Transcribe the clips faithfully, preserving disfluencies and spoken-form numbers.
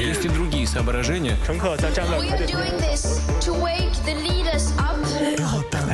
Есть и другие соображения.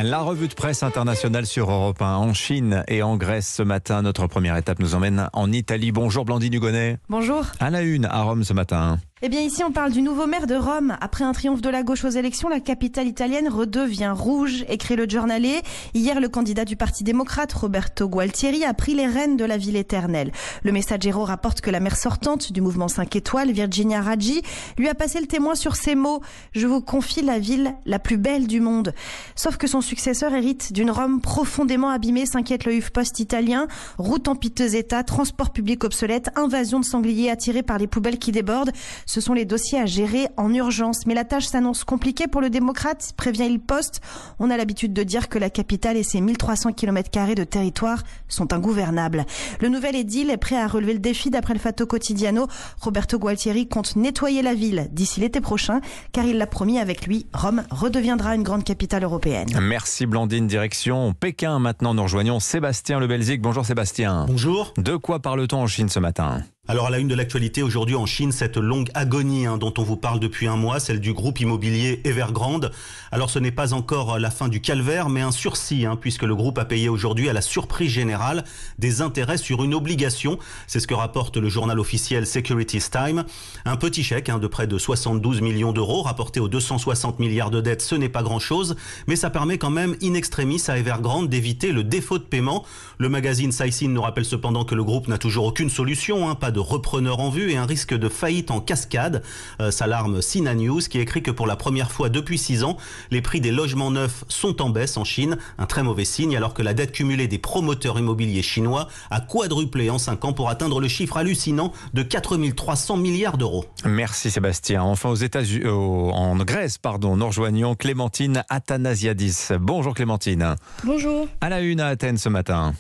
La revue de presse internationale sur Europe un en Chine et en Grèce ce matin. Notre première étape nous emmène en Italie. Bonjour Blandine Dugonnet. Bonjour. À la une à Rome ce matin. Eh bien ici on parle du nouveau maire de Rome. Après un triomphe de la gauche aux élections, la capitale italienne redevient rouge, écrit le Giornale. Hier, le candidat du Parti démocrate, Roberto Gualtieri, a pris les rênes de la ville éternelle. Le Messaggero rapporte que la maire sortante du mouvement cinq étoiles, Virginia Raggi, lui a passé le témoin sur ces mots. « Je vous confie la ville la plus belle du monde ». Sauf que son successeur hérite d'une Rome profondément abîmée, s'inquiète le HuffPost italien. Routes en piteux état, transport public obsolète, invasion de sangliers attirés par les poubelles qui débordent. Ce sont les dossiers à gérer en urgence. Mais la tâche s'annonce compliquée pour le démocrate, prévient Il Poste. On a l'habitude de dire que la capitale et ses mille trois cents kilomètres carrés de territoire sont ingouvernables. Le nouvel édile est prêt à relever le défi d'après le Fatto Quotidiano. Roberto Gualtieri compte nettoyer la ville d'ici l'été prochain, car il l'a promis, avec lui, Rome redeviendra une grande capitale européenne. Merci Blandine, direction Pékin. Maintenant, nous rejoignons Sébastien Le Belzic. Bonjour Sébastien. Bonjour. De quoi parle-t-on en Chine ce matin ? Alors à la une de l'actualité aujourd'hui en Chine, cette longue agonie hein, dont on vous parle depuis un mois, celle du groupe immobilier Evergrande. Alors ce n'est pas encore la fin du calvaire, mais un sursis, hein, puisque le groupe a payé aujourd'hui à la surprise générale des intérêts sur une obligation. C'est ce que rapporte le journal officiel Securities Time. Un petit chèque hein, de près de soixante-douze millions d'euros, rapporté aux deux cent soixante milliards de dettes, ce n'est pas grand-chose, mais ça permet quand même in extremis à Evergrande d'éviter le défaut de paiement. Le magazine Caixin nous rappelle cependant que le groupe n'a toujours aucune solution, hein, pas de repreneurs en vue et un risque de faillite en cascade, euh, s'alarme Sina News qui écrit que pour la première fois depuis six ans, les prix des logements neufs sont en baisse en Chine, un très mauvais signe alors que la dette cumulée des promoteurs immobiliers chinois a quadruplé en cinq ans pour atteindre le chiffre hallucinant de quatre mille trois cents milliards d'euros. Merci Sébastien. Enfin aux États-Unis, euh, en Grèce, pardon, nous rejoignons Clémentine Athanasiadis. Bonjour Clémentine. Bonjour. À la une à Athènes ce matin.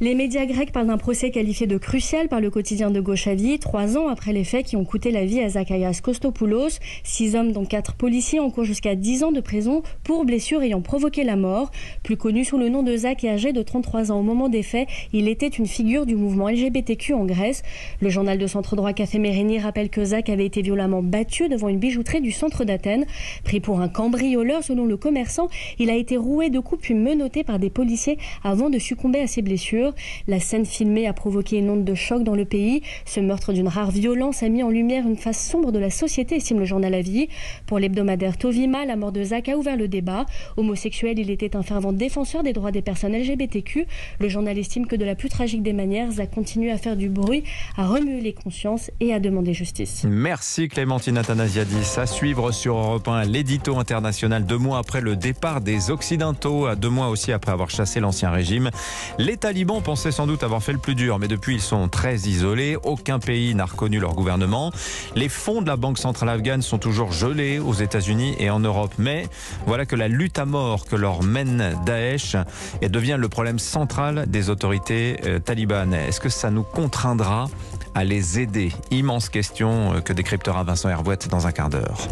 Les médias grecs parlent d'un procès qualifié de crucial par le quotidien de gauche Avis, trois ans après les faits qui ont coûté la vie à Zacharias Kostopoulos. Six hommes, dont quatre policiers, encourent jusqu'à dix ans de prison pour blessures ayant provoqué la mort. Plus connu sous le nom de Zach et âgé de trente-trois ans au moment des faits, il était une figure du mouvement L G B T Q en Grèce. Le journal de centre-droit Café Mérini rappelle que Zach avait été violemment battu devant une bijouterie du centre d'Athènes. Pris pour un cambrioleur, selon le commerçant, il a été roué de coups puis menotté par des policiers avant de succomber à ses blessures. La scène filmée a provoqué une onde de choc dans le pays. Ce meurtre d'une rare violence a mis en lumière une face sombre de la société, estime le journal Avis. Pour l'hebdomadaire Tovima, la mort de Zach a ouvert le débat. Homosexuel, il était un fervent défenseur des droits des personnes L G B T Q. Le journal estime que de la plus tragique des manières, Zach continue à faire du bruit, à remuer les consciences et à demander justice. Merci Clémentine Athanasiadis. À suivre sur Europe un, l'édito international deux mois après le départ des Occidentaux, à deux mois aussi après avoir chassé l'ancien régime. Les talibans pensaient sans doute avoir fait le plus dur, mais depuis ils sont très isolés, aucun pays n'a reconnu leur gouvernement. Les fonds de la Banque centrale afghane sont toujours gelés aux États-Unis et en Europe, mais voilà que la lutte à mort que leur mène Daesh devient le problème central des autorités talibanes. Est-ce que ça nous contraindra à les aider ? Immense question que décryptera Vincent Herbouet dans un quart d'heure.